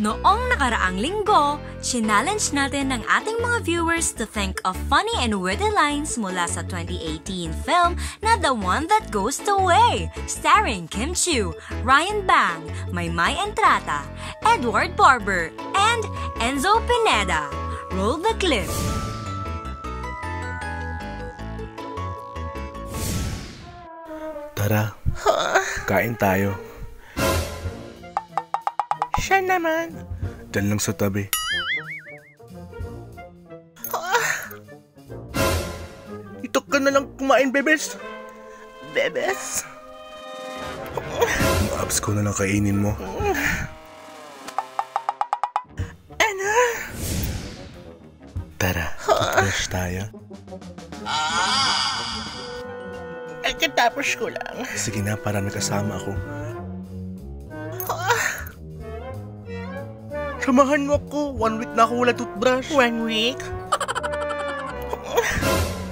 Noong nakaraang linggo, challenge natin ang ating mga viewers to think of funny and witty lines mula sa 2018 film na The One That Ghost Away, starring Kim Chiu, Ryan Bang, Maymay Entrata, Edward Barber, and Enzo Pineda. Roll the clip! Tara, kain tayo. Siya naman. Diyan lang sa tabi. Itok ka na lang kumain, bebes. Bebes? Ang abs ko na lang kainin mo. Ano? Tara, toothbrush tayo. Ay, katapos ko lang. Sige na, para nakasama ako. Samahan mo ako. 1 week na ako wala toothbrush. 1 week?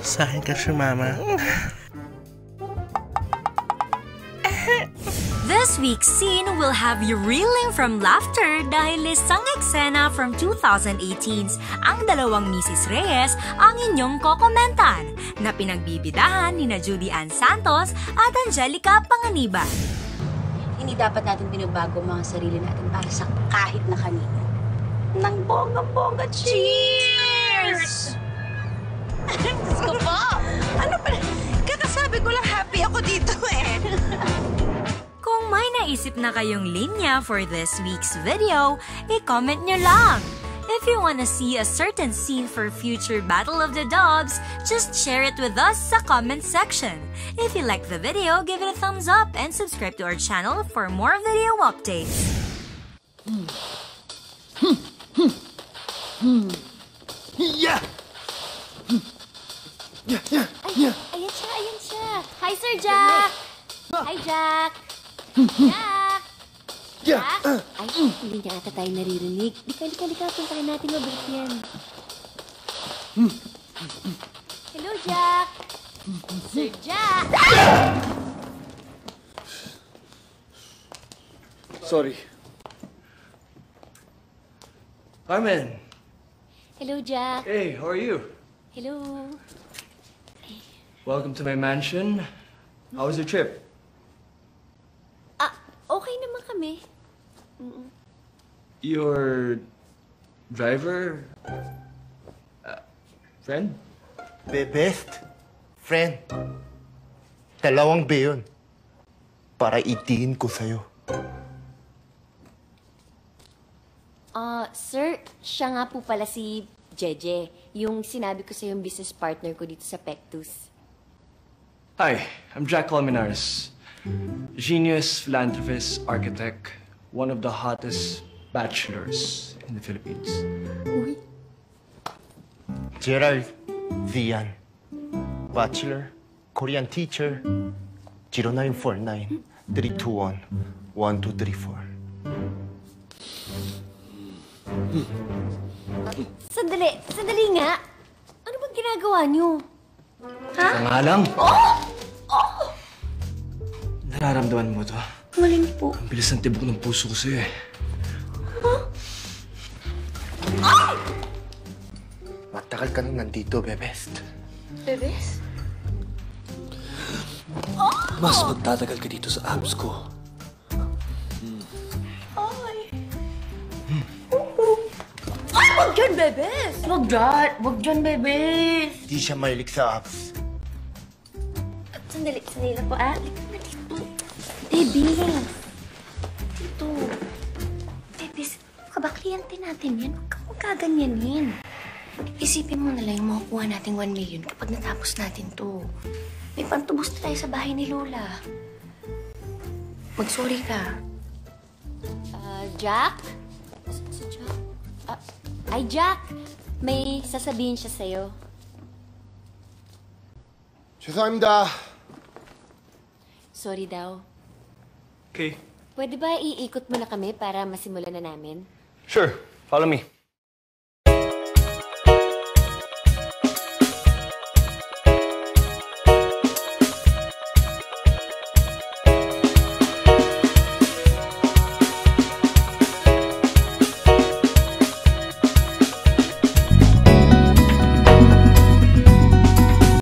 Sa akin ka siya, mama. This week's scene will have you reeling from laughter dahil isang eksena from 2018's Ang Dalawang Mrs. Reyes ang inyong kokomentan na pinagbibidahan nina Judy Ann Santos at Angelica Panganiban. Hindi dapat natin binabago mga sarili natin para sa kahit na kanina. Nang bongga-bongga, cheers! Diyos ko po! Ano ba? Kakasabi ko lang happy ako dito eh. Kung may naisip na kayong linya for this week's video, i-comment nyo lang. If you wanna see a certain scene for future Battle of the Dubs, just share it with us sa comment section. If you like the video, give it a thumbs up and subscribe to our channel for more video updates. Yeah! Yeah, yeah, yeah. Ayan siya, ayan siya. Hi, Sir Jack! Hi, Jack! Jack! Yeah. Ay, hindi niya ata tayo naririnig. Lika, puntahan natin mabalik yan. Hello, Jack! Sir Jack! Sorry. Hi, man. Hello, Jack. Hey, how are you? Hello. Welcome to my mansion. How was your trip? Ah, okay naman kami. Your driver? Friend? Best friend. Dalawang B yun. Para itiin ko sa'yo. Sir, siya nga po pala si Jeje. Yung sinabi ko sa'yo yung business partner ko dito sa Pectus. Hi, I'm Jack Alminares. Genius, philanthropist, architect. One of the hottest bachelors in the Philippines. Uy. Gerald Vian. Bachelor, Korean teacher, 0949-321-1234. Sandali nga! Ano bang ginagawa niyo? Ha? Sa nga lang! Oh! Oh! Nararamdaman mo to? Maling po. Ang bilis ng tibok ng puso ko sa'yo eh. Huh? Ay! Matagal ka nang nandito, Bebest. Bebest? Oh! Mas magtatagal ka dito sa abs ko. Ay! Ay, wag dyan, Bebest! Wag dyan, Bebest! Di siya mahilig sa abs. Sandali na po, ah. Bebes! Dito. Bebes, baka ba kliyente natin yan? Huwag kang magaganyanin. Isipin mo na lang yung makukuha natin 1 million kapag natapos natin to. May pantubos na tayo sa bahay ni Lola. Magsuri ka. Jack? Si Jack? Ay, Jack! May sasabihin siya sa'yo. 죄송합니다. Sorry daw. Okay. Pwede ba iikot mo na kami para masimulan na namin? Sure. Follow me.